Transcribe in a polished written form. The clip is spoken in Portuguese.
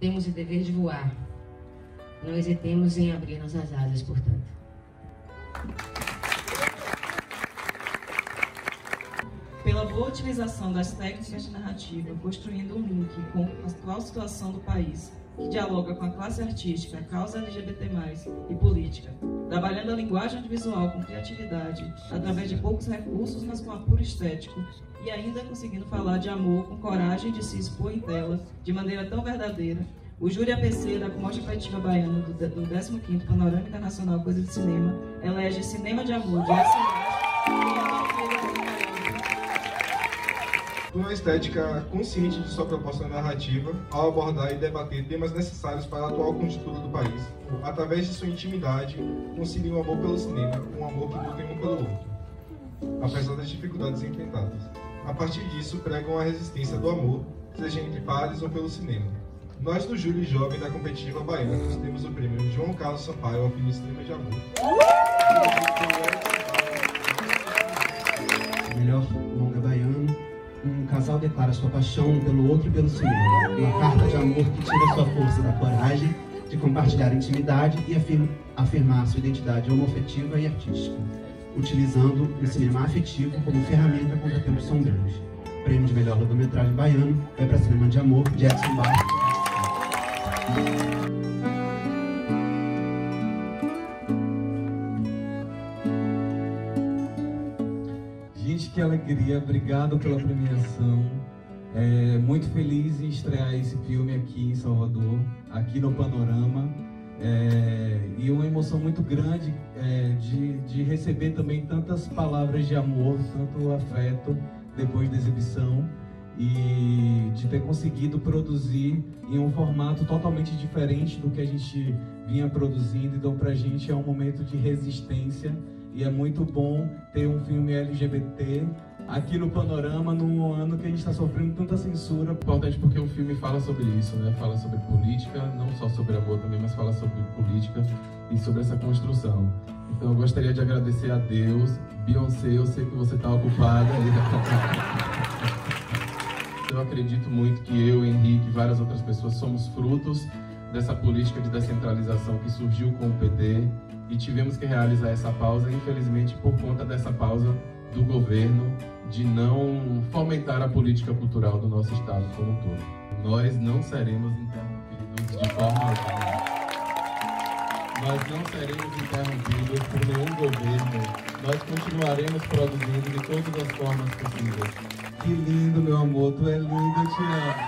Temos o dever de voar. Não hesitemos em abrir nossas asas, portanto. Pela boa utilização das técnicas de narrativa, construindo um link com a atual situação do país, que dialoga com a classe artística, a causa LGBT+, e política, trabalhando a linguagem audiovisual com criatividade, através de poucos recursos, mas com apuro estético, e ainda conseguindo falar de amor com coragem de se expor em tela, de maneira tão verdadeira, o Júri APC da Competitiva Baiana do 15º Panorama Internacional Coisa de Cinema elege Cinema de Amor, Jackson Barros, uma estética consciente de sua proposta narrativa ao abordar e debater temas necessários para a atual conjuntura do país. Através de sua intimidade, conseguiu um amor pelo cinema, um amor que tem um pelo outro, apesar das dificuldades enfrentadas. A partir disso, pregam a resistência do amor, seja entre pares ou pelo cinema. Nós do Júri Jovem da Competitiva Baiana temos o prêmio de João Carlos Sampaio ao filme Cinema de Amor. Melhor longa baiano, um casal declara sua paixão pelo outro e pelo cinema. Uma carta de amor que tira sua força da coragem de compartilhar intimidade e afirmar sua identidade homoafetiva e artística, utilizando o cinema afetivo como ferramenta contra tempos sombrios. O prêmio de melhor longa-metragem baiano é para Cinema de Amor, Jackson Barros. Gente, que alegria, obrigado pela premiação. Muito feliz em estrear esse filme aqui em Salvador, aqui no Panorama, e uma emoção muito grande de receber também tantas palavras de amor, tanto afeto depois da exibição, e de ter conseguido produzir em um formato totalmente diferente do que a gente vinha produzindo. Então, pra gente é um momento de resistência e é muito bom ter um filme LGBT aqui no Panorama, num ano que a gente está sofrendo tanta censura. Importante porque o filme fala sobre isso, né? Fala sobre política, não só sobre amor também, mas fala sobre política e sobre essa construção. Então, eu gostaria de agradecer a Deus. Beyoncé, eu sei que você tá ocupada. Eu acredito muito que eu, Henrique e várias outras pessoas somos frutos dessa política de descentralização que surgiu com o PT e tivemos que realizar essa pausa, infelizmente, por conta dessa pausa do governo de não fomentar a política cultural do nosso estado como um todo. Nós não seremos interrompidos de forma alguma. Nós não seremos interrompidos por nenhum governo. Nós continuaremos produzindo de todas as formas possíveis. Que lindo, meu amor, tu é lindo, eu te amo.